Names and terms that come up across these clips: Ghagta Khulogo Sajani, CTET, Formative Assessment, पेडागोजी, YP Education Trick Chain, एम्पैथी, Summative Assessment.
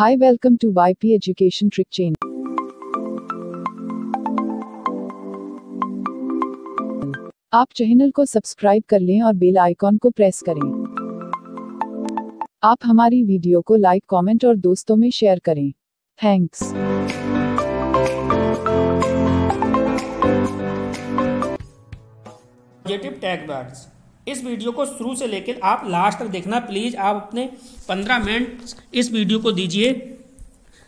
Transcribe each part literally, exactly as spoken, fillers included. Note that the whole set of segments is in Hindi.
Hi, welcome to Y P Education Trick Chain. आप चैनल को सब्सक्राइब कर लें और बेल आइकॉन को प्रेस करें। आप हमारी वीडियो को लाइक, कमेंट और दोस्तों में शेयर करें। थैंक्स। ऑब्जेक्टिव टैग वर्ड्स, इस वीडियो को शुरू से लेकर आप लास्ट तक देखना प्लीज़। आप अपने पंद्रह मिनट इस वीडियो को दीजिए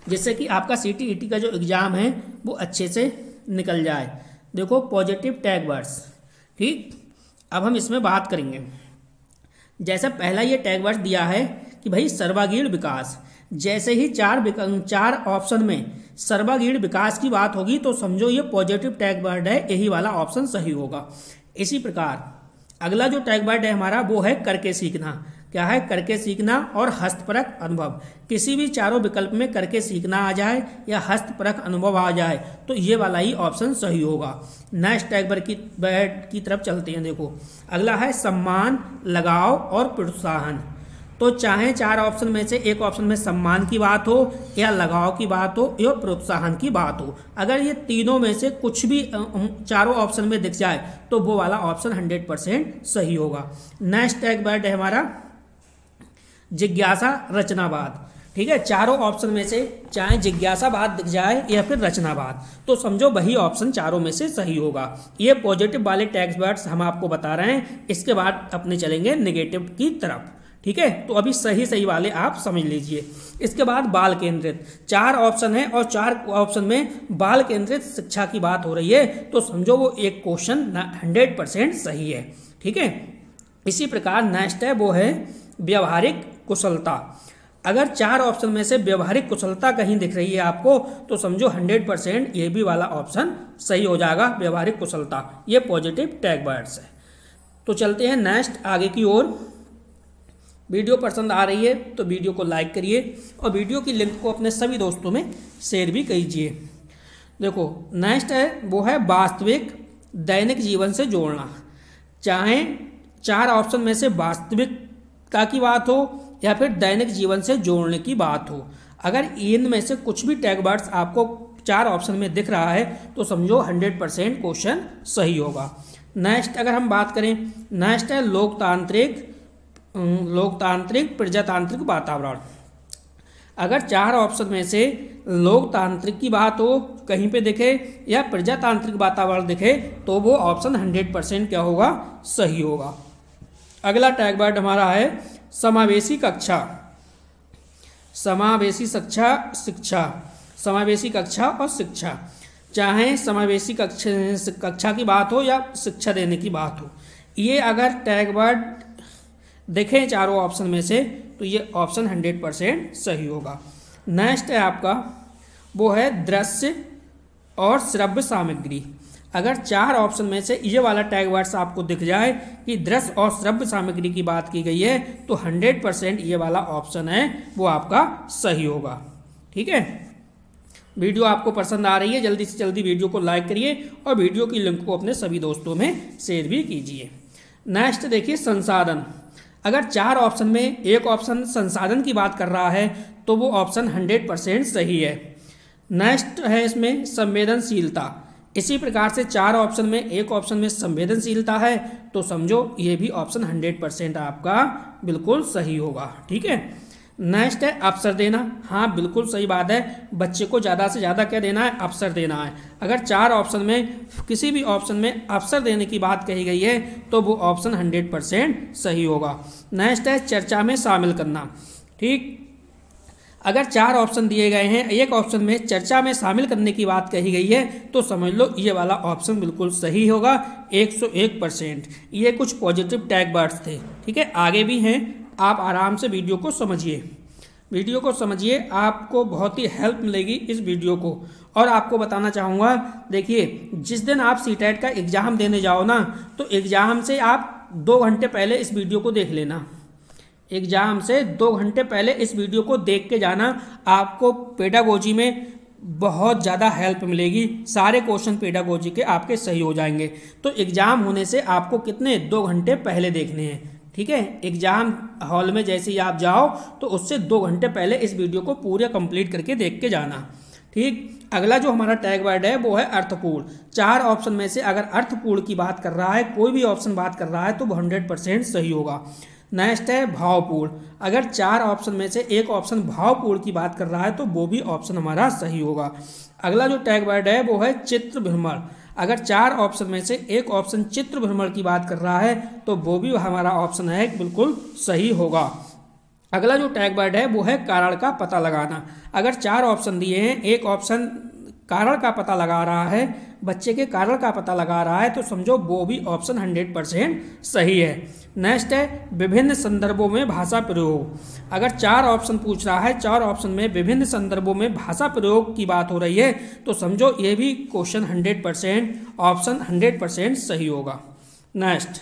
जिससे कि आपका सीटीईटी का जो एग्ज़ाम है वो अच्छे से निकल जाए। देखो, पॉजिटिव टैग वर्ड्स, ठीक। अब हम इसमें बात करेंगे। जैसा पहला ये टैग वर्ड दिया है कि भाई सर्वागीण विकास, जैसे ही चार चार ऑप्शन में सर्वागीण विकास की बात होगी तो समझो ये पॉजिटिव टैग वर्ड है, यही वाला ऑप्शन सही होगा। इसी प्रकार अगला जो टैग वर्ड है हमारा वो है करके सीखना। क्या है? करके सीखना और हस्तपरक अनुभव। किसी भी चारों विकल्प में करके सीखना आ जाए या हस्तपरक अनुभव आ जाए तो ये वाला ही ऑप्शन सही होगा। नेक्स्ट टैग वर्ड की वर्ड की तरफ चलते हैं। देखो, अगला है सम्मान, लगाव और प्रोत्साहन। तो चाहे चार ऑप्शन में से एक ऑप्शन में सम्मान की बात हो या लगाव की बात हो या प्रोत्साहन की बात हो, अगर ये तीनों में से कुछ भी चारों ऑप्शन में दिख जाए तो वो वाला ऑप्शन हंड्रेड परसेंट सही होगा। नेक्स्ट टैग वर्ड है हमारा जिज्ञासा, रचनावाद। ठीक है, चारों ऑप्शन में से चाहे जिज्ञासावाद दिख जाए या फिर रचनावाद तो समझो वही ऑप्शन चारों में से सही होगा। ये पॉजिटिव वाले टैग वर्ड्स हम आपको बता रहे हैं। इसके बाद अपने चलेंगे नेगेटिव की तरफ। ठीक है, तो अभी सही सही वाले आप समझ लीजिए। इसके बाद बाल केंद्रित, चार ऑप्शन है और चार ऑप्शन में बाल केंद्रित शिक्षा की बात हो रही है तो समझो वो एक क्वेश्चन हंड्रेड परसेंट सही है। ठीक है, इसी प्रकार नेक्स्ट है वो है व्यवहारिक कुशलता। अगर चार ऑप्शन में से व्यवहारिक कुशलता कहीं दिख रही है आपको तो समझो हंड्रेड परसेंट ये भी वाला ऑप्शन सही हो जाएगा, व्यवहारिक कुशलता। ये पॉजिटिव टैग वर्ड्स है। तो चलते हैं नेक्स्ट आगे की ओर। वीडियो पसंद आ रही है तो वीडियो को लाइक करिए और वीडियो की लिंक को अपने सभी दोस्तों में शेयर भी कीजिए। देखो, नेक्स्ट है वो है वास्तविक, दैनिक जीवन से जोड़ना। चाहे चार ऑप्शन में से वास्तविकता की बात हो या फिर दैनिक जीवन से जोड़ने की बात हो, अगर इनमें से कुछ भी टैग वर्ड्स आपको चार ऑप्शन में दिख रहा है तो समझो हंड्रेड परसेंट क्वेश्चन सही होगा। नेक्स्ट अगर हम बात करें, नेक्स्ट है लोकतांत्रिक लोकतांत्रिक प्रजातांत्रिक वातावरण। अगर चार ऑप्शन में से लोकतांत्रिक की बात हो कहीं पे दिखे या प्रजातांत्रिक वातावरण दिखे तो वो ऑप्शन हंड्रेड परसेंट क्या होगा? सही होगा। अगला टैग वर्ड हमारा है समावेशी कक्षा, समावेशी शिक्षा शिक्षा समावेशी कक्षा और शिक्षा। चाहे समावेशी कक्षा कक्षा की बात हो या शिक्षा देने की बात हो, ये अगर टैग वर्ड देखें चारों ऑप्शन में से तो ये ऑप्शन हंड्रेड परसेंट सही होगा। नेक्स्ट है आपका वो है दृश्य और श्रव्य सामग्री। अगर चार ऑप्शन में से ये वाला टैग वर्ड्स आपको दिख जाए कि दृश्य और श्रव्य सामग्री की बात की गई है तो हंड्रेड परसेंट ये वाला ऑप्शन है वो आपका सही होगा। ठीक है, वीडियो आपको पसंद आ रही है, जल्दी से जल्दी वीडियो को लाइक करिए और वीडियो की लिंक को अपने सभी दोस्तों में शेयर भी कीजिए। नेक्स्ट देखिए संसाधन। अगर चार ऑप्शन में एक ऑप्शन संसाधन की बात कर रहा है तो वो ऑप्शन हंड्रेड परसेंट सही है। नेक्स्ट है इसमें संवेदनशीलता। इसी प्रकार से चार ऑप्शन में एक ऑप्शन में संवेदनशीलता है तो समझो ये भी ऑप्शन हंड्रेड परसेंट आपका बिल्कुल सही होगा। ठीक है, नेक्स्ट है अवसर देना। हाँ, बिल्कुल सही बात है, बच्चे को ज़्यादा से ज़्यादा क्या देना है? अवसर देना है। अगर चार ऑप्शन में किसी भी ऑप्शन में अवसर देने की बात कही गई है तो वो ऑप्शन हंड्रेड परसेंट सही होगा। नेक्स्ट है चर्चा में शामिल करना। ठीक, अगर चार ऑप्शन दिए गए हैं, एक ऑप्शन में चर्चा में शामिल करने की बात कही गई है तो समझ लो ये वाला ऑप्शन बिल्कुल सही होगा, एक सौ एक परसेंट। ये कुछ पॉजिटिव टैग वर्ड्स थे। ठीक है, आगे भी हैं, आप आराम से वीडियो को समझिए वीडियो को समझिए आपको बहुत ही हेल्प मिलेगी इस वीडियो को। और आपको बताना चाहूँगा, देखिए, जिस दिन आप सीटेट का एग्ज़ाम देने जाओ ना तो एग्ज़ाम से आप दो घंटे पहले इस वीडियो को देख लेना। एग्ज़ाम से दो घंटे पहले इस वीडियो को देख के जाना, आपको पेडागोजी में बहुत ज़्यादा हेल्प मिलेगी। सारे क्वेश्चन पेडागोजी के आपके सही हो जाएंगे। तो एग्ज़ाम होने से आपको कितने दो घंटे पहले देखने हैं। ठीक है। एग्जाम हॉल में जैसे ही आप जाओ तो उससे दो घंटे पहले इस वीडियो को पूरे कंप्लीट करके देख के जाना। ठीक, अगला जो हमारा टैग वर्ड है वो है अर्थपूर्ण। चार ऑप्शन में से अगर अर्थपूर्ण की बात कर रहा है, कोई भी ऑप्शन बात कर रहा है तो हंड्रेड परसेंट सही होगा। नेक्स्ट है भावपूर्ण। अगर चार ऑप्शन में से एक ऑप्शन भावपूर्ण की बात कर रहा है तो वो भी ऑप्शन हमारा सही होगा। अगला जो टैग वर्ड है वो है चित्र भ्रमण। अगर चार ऑप्शन में से एक ऑप्शन चित्र भ्रमण की बात कर रहा है तो वो भी हमारा ऑप्शन है बिल्कुल सही होगा। अगला जो टैग वर्ड है वो है कारण का पता लगाना। अगर चार ऑप्शन दिए हैं, एक ऑप्शन कारण का पता लगा रहा है, बच्चे के कारण का पता लगा रहा है तो समझो वो भी ऑप्शन हंड्रेड परसेंट सही है। नेक्स्ट है विभिन्न संदर्भों में भाषा प्रयोग। अगर चार ऑप्शन पूछ रहा है, चार ऑप्शन में विभिन्न संदर्भों में भाषा प्रयोग की बात हो रही है तो समझो ये भी question hundred percent option hundred percent सही होगा। नेक्स्ट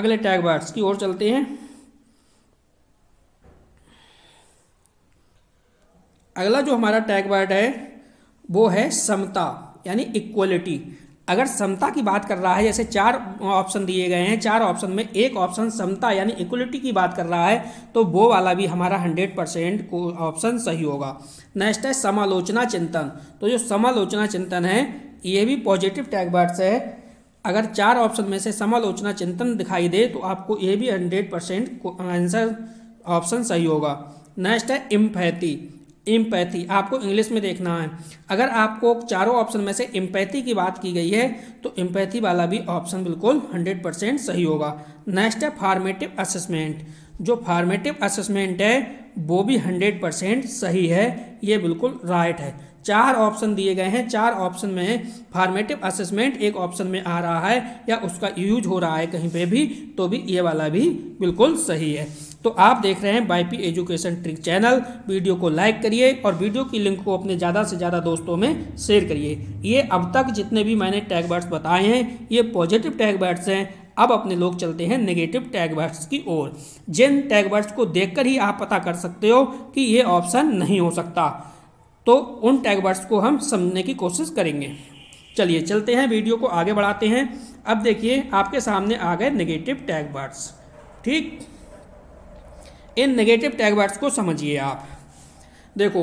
अगले टैग वर्ड्स की ओर चलते हैं। अगला जो हमारा टैग वर्ड है वो है समता यानी इक्वलिटी। अगर समता की बात कर रहा है, जैसे चार ऑप्शन दिए गए हैं, चार ऑप्शन में एक ऑप्शन समता यानी इक्वलिटी की बात कर रहा है तो वो वाला भी हमारा हंड्रेड परसेंट को ऑप्शन सही होगा। नेक्स्ट है समालोचना चिंतन। तो जो समालोचना चिंतन है ये भी पॉजिटिव टैग वर्ड है। अगर चार ऑप्शन में से समालोचना चिंतन दिखाई दे तो आपको ये भी हंड्रेड परसेंट आंसर ऑप्शन सही होगा। नेक्स्ट है एम्पैथी। एम्पैथी आपको इंग्लिश में देखना है। अगर आपको चारों ऑप्शन में से एम्पैथी की बात की गई है तो एम्पैथी वाला भी ऑप्शन बिल्कुल हंड्रेड परसेंट सही होगा। नेक्स्ट है फॉर्मेटिव असेसमेंट। जो फॉर्मेटिव असेसमेंट है वो भी हंड्रेड परसेंट सही है, ये बिल्कुल राइट है। चार ऑप्शन दिए गए हैं, चार ऑप्शन में फॉर्मेटिव असेसमेंट एक ऑप्शन में आ रहा है या उसका यूज हो रहा है कहीं पे भी तो भी ये वाला भी बिल्कुल सही है। तो आप देख रहे हैं Y P education trick channel. Video को लाइक करिए और वीडियो की लिंक को अपने ज़्यादा से ज़्यादा दोस्तों में शेयर करिए। ये अब तक जितने भी मैंने टैग वर्ड्स बताए हैं ये पॉजिटिव टैग वर्ड्स हैं। अब अपने लोग चलते हैं नेगेटिव टैग वर्ड्स की ओर, जिन टैग वर्ड्स को देखकर ही आप पता कर सकते हो कि ये ऑप्शन नहीं हो सकता, तो उन टैग वर्ड्स को हम समझने की कोशिश करेंगे। चलिए चलते हैं, वीडियो को आगे बढ़ाते हैं। अब देखिए आपके सामने आ गए नेगेटिव टैग वर्ड्स। ठीक, इन नेगेटिव टैग वर्ड्स को समझिए आप। देखो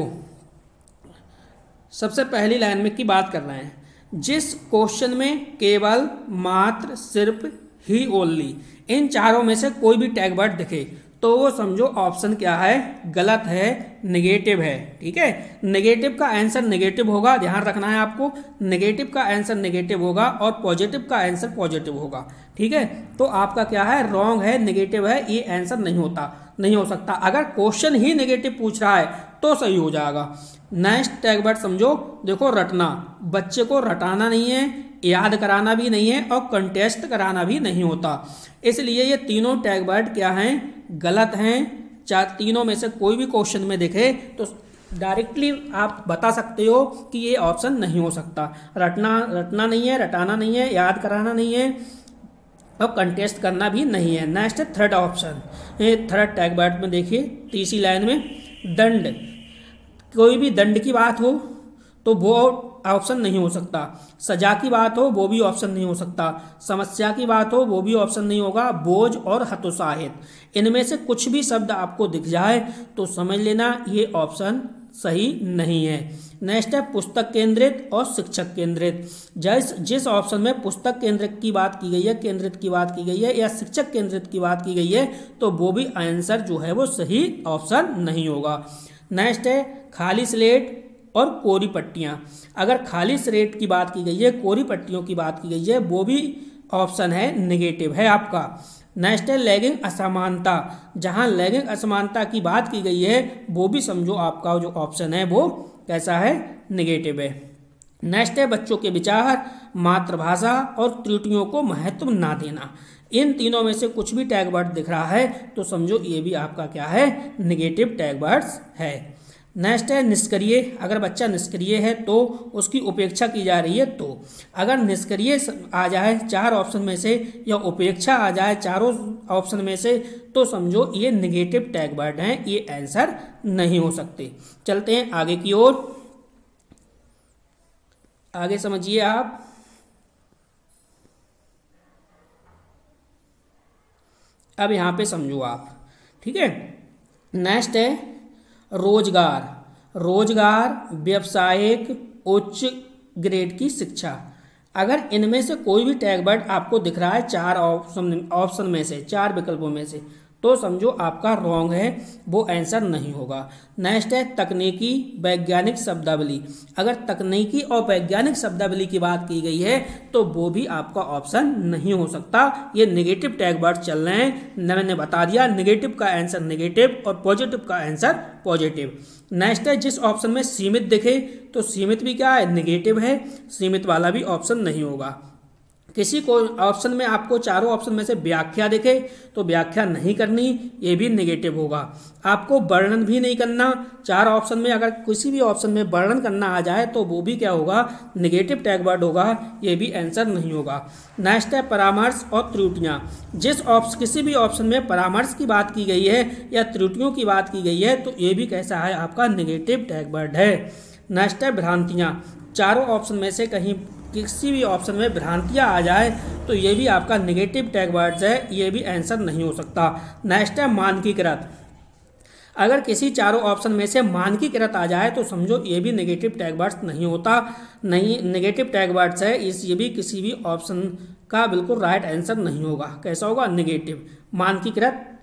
सबसे पहली लाइन में की बात कर रहे हैं, जिस क्वेश्चन में केवल, मात्र, सिर्फ, ही, ओनली इन चारों में से कोई भी टैग वर्ड दिखे तो वो समझो ऑप्शन क्या है, गलत है, नेगेटिव है। ठीक है, नेगेटिव का आंसर नेगेटिव होगा, ध्यान रखना है आपको। नेगेटिव का आंसर नेगेटिव होगा और पॉजिटिव का आंसर पॉजिटिव होगा। ठीक है, तो आपका क्या है, रॉन्ग है, नेगेटिव है, ये आंसर नहीं होता, नहीं हो सकता। अगर क्वेश्चन ही नेगेटिव पूछ रहा है तो सही हो जाएगा। नेक्स्ट टैग वर्ड समझो, देखो रटना। बच्चे को रटाना नहीं है, याद कराना भी नहीं है और कंटेस्ट कराना भी नहीं होता, इसलिए ये तीनों टैग वर्ड क्या हैं, गलत हैं। चार तीनों में से कोई भी क्वेश्चन में दिखे तो डायरेक्टली आप बता सकते हो कि ये ऑप्शन नहीं हो सकता। रटना रटना नहीं है, रटाना नहीं है, याद कराना नहीं है और कंटेस्ट करना भी नहीं है। नेक्स्ट है थर्ड ऑप्शन, ये थर्ड टैग वर्ड में देखिए तीसरी लाइन में, दंड। कोई भी दंड की बात हो तो वो ऑप्शन नहीं हो सकता, सजा की बात हो वो भी ऑप्शन नहीं हो सकता, समस्या की बात हो वो भी ऑप्शन नहीं होगा, बोझ और हतोत्साहित इनमें से कुछ भी शब्द आपको दिख जाए तो समझ लेना ये ऑप्शन सही नहीं है। नेक्स्ट है पुस्तक केंद्रित और शिक्षक केंद्रित। जैस जिस ऑप्शन में पुस्तक केंद्र की बात की गई है, केंद्रित की बात की गई है या शिक्षक केंद्रित की बात की गई है तो वो भी आंसर जो है वो सही ऑप्शन नहीं होगा। नेक्स्ट है खाली स्लेट और कोरी पट्टियाँ। अगर खाली स्लेट की बात की गई है, कोरी पट्टियों की बात की गई है, वो भी ऑप्शन है नेगेटिव है आपका। नेक्स्ट है लैंगिक असमानता। जहाँ लैंगिक असमानता की बात की गई है वो भी समझो आपका जो ऑप्शन है वो कैसा है, नेगेटिव है। नेक्स्ट है बच्चों के विचार, मातृभाषा और त्रुटियों को महत्व ना देना। इन तीनों में से कुछ भी टैग वर्ड दिख रहा है तो समझो ये भी आपका क्या है, नेगेटिव टैग वर्ड्स है। नेक्स्ट है निष्क्रिय। अगर बच्चा निष्क्रिय है तो उसकी उपेक्षा की जा रही है, तो अगर निष्क्रिय आ जाए चार ऑप्शन में से या उपेक्षा आ जाए चारों ऑप्शन में से तो समझो ये नेगेटिव टैग वर्ड हैं, ये आंसर नहीं हो सकते। चलते हैं आगे की ओर, आगे समझिए आप। अब यहाँ पे समझो आप, ठीक है। नेक्स्ट है रोजगार। रोजगार, व्यावसायिक, उच्च ग्रेड की शिक्षा। अगर इनमें से कोई भी टैग वर्ड आपको दिख रहा है चार ऑप्शन ऑप्शन में से, चार विकल्पों में से, तो समझो आपका रॉन्ग है, वो आंसर नहीं होगा। नेक्स्ट है तकनीकी वैज्ञानिक शब्दावली। अगर तकनीकी और वैज्ञानिक शब्दावली की बात की गई है तो वो भी आपका ऑप्शन नहीं हो सकता। ये नेगेटिव टैग वर्ड चल रहे हैं, मैंने बता दिया। नेगेटिव का आंसर नेगेटिव और पॉजिटिव का आंसर पॉजिटिव। नेक्स्ट है जिस ऑप्शन में सीमित दिखे, तो सीमित भी क्या है, नेगेटिव है, सीमित वाला भी ऑप्शन नहीं होगा। किसी को ऑप्शन में आपको चारों ऑप्शन में से व्याख्या देखे तो व्याख्या नहीं करनी, ये भी नेगेटिव होगा। आपको वर्णन भी नहीं करना, चार ऑप्शन में अगर किसी भी ऑप्शन में वर्णन करना आ जाए तो वो भी क्या होगा, नेगेटिव टैग वर्ड होगा, ये भी आंसर नहीं होगा। नेक्स्ट है परामर्श और त्रुटियाँ। जिस ऑप्शन किसी भी ऑप्शन में परामर्श की बात की गई है या त्रुटियों की बात की गई है तो ये भी कैसा है, आपका नेगेटिव टैग वर्ड है। नेक्स्ट है भ्रांतियाँ। चारों ऑप्शन में से कहीं किसी भी ऑप्शन में भ्रांतियाँ आ जाए तो ये भी आपका नेगेटिव टैग वर्ड्स है, ये भी आंसर नहीं हो सकता। नेक्स्ट है मानकीकृत। अगर किसी चारों ऑप्शन में से मानकीकृत आ जाए तो समझो ये भी नेगेटिव टैग वर्ड्स नहीं होता, नहीं नेगेटिव टैग वर्ड्स है, इस ये भी किसी भी ऑप्शन का बिल्कुल राइट आंसर नहीं होगा। कैसा होगा, नेगेटिव। मानकीकृत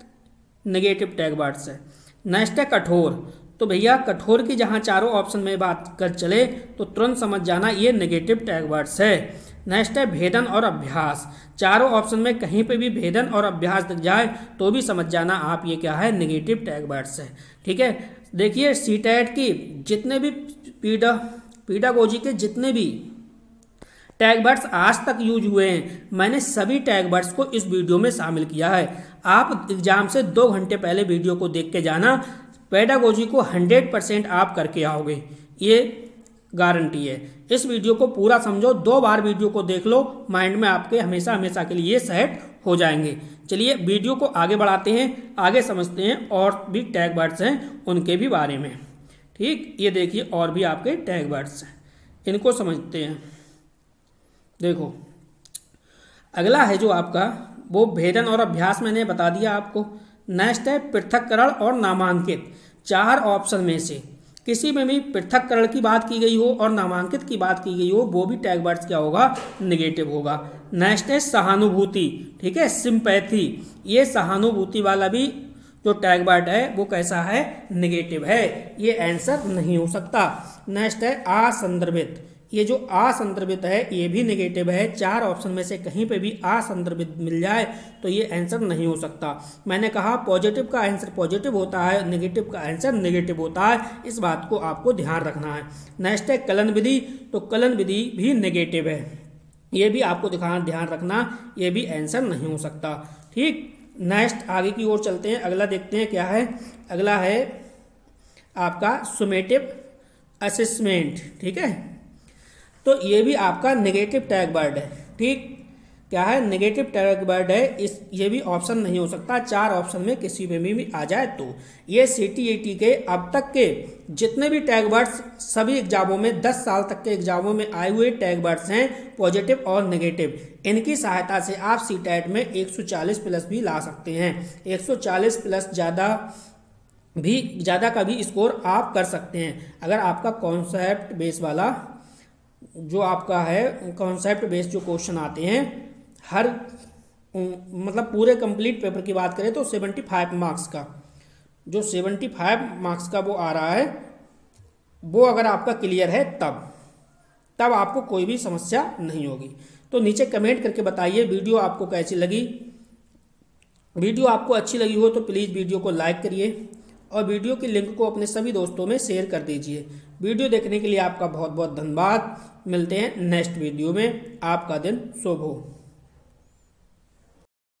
नेगेटिव टैग वर्ड्स है। नेक्स्ट है कठोर। तो भैया कठोर की जहाँ चारों ऑप्शन में बात कर चले तो तुरंत समझ जाना ये नेगेटिव टैग वर्ड्स है। नेक्स्ट है भेदन और अभ्यास। चारों ऑप्शन में कहीं पे भी भेदन और अभ्यास दिख जाए तो भी समझ जाना आप ये क्या है, नेगेटिव टैग वर्ड्स है, ठीक है। देखिए सीटेट की जितने भी पीडा पीडागोजी के जितने भी टैग वर्ड्स आज तक यूज हुए हैं, मैंने सभी टैग वर्ड्स को इस वीडियो में शामिल किया है। आप एग्जाम से दो घंटे पहले वीडियो को देख के जाना, पेडागोजी को सौ परसेंट आप करके आओगे, ये गारंटी है। इस वीडियो को पूरा समझो, दो बार वीडियो को देख लो, माइंड में आपके हमेशा हमेशा के लिए सेट हो जाएंगे। चलिए वीडियो को आगे बढ़ाते हैं, आगे समझते हैं और भी टैग वर्ड्स हैं उनके भी बारे में, ठीक। ये देखिए और भी आपके टैग वर्ड्स हैं, इनको समझते हैं। देखो अगला है जो आपका वो भेदन और अभ्यास मैंने बता दिया आपको। नेक्स्ट है पृथक्करण और नामांकित। चार ऑप्शन में से किसी में भी पृथक्करण की बात की गई हो और नामांकित की बात की गई हो, वो भी टैग वर्ड्स क्या होगा, नेगेटिव होगा। नेक्स्ट है सहानुभूति, ठीक है, सिंपैथी। ये सहानुभूति वाला भी जो टैग वर्ड है वो कैसा है, नेगेटिव है, ये आंसर नहीं हो सकता। नेक्स्ट है असंदर्भित। ये जो असंदर्भित है ये भी नेगेटिव है। चार ऑप्शन में से कहीं पे भी असंदर्भित मिल जाए तो ये आंसर नहीं हो सकता। मैंने कहा पॉजिटिव का आंसर पॉजिटिव होता है, नेगेटिव का आंसर नेगेटिव होता है, इस बात को आपको ध्यान रखना है। नेक्स्ट है कलन विधि। तो कलन विधि भी नेगेटिव है, ये भी आपको ध्यान रखना, ये भी आंसर नहीं हो सकता, ठीक। नेक्स्ट आगे की ओर चलते हैं, अगला देखते हैं क्या है। अगला है आपका सुमेटिव असेसमेंट, ठीक है। तो ये भी आपका नेगेटिव टैग वर्ड है, ठीक। क्या है, नेगेटिव टैग वर्ड है, इस ये भी ऑप्शन नहीं हो सकता। चार ऑप्शन में किसी में भी, भी आ जाए तो ये सीटीईटी के अब तक के जितने भी टैग वर्ड्स सभी एग्जामों में दस साल तक के एग्जामों में आए हुए टैग वर्ड्स हैं, पॉजिटिव और नेगेटिव। इनकी सहायता से आप सीटेट में एक सौ चालीस प्लस भी ला सकते हैं, एक सौ चालीस प्लस ज़्यादा भी ज़्यादा का भी स्कोर आप कर सकते हैं। अगर आपका कॉन्सेप्ट बेस वाला जो आपका है कॉन्सेप्ट बेस्ड जो क्वेश्चन आते हैं हर मतलब पूरे कंप्लीट पेपर की बात करें तो पचहत्तर मार्क्स का जो पचहत्तर मार्क्स का वो आ रहा है, वो अगर आपका क्लियर है तब तब आपको कोई भी समस्या नहीं होगी। तो नीचे कमेंट करके बताइए वीडियो आपको कैसी लगी। वीडियो आपको अच्छी लगी हो तो प्लीज़ वीडियो को लाइक करिए और वीडियो की लिंक को अपने सभी दोस्तों में शेयर कर दीजिए। वीडियो देखने के लिए आपका बहुत बहुत धन्यवाद। मिलते हैं नेक्स्ट वीडियो में। आपका दिन शुभ हो।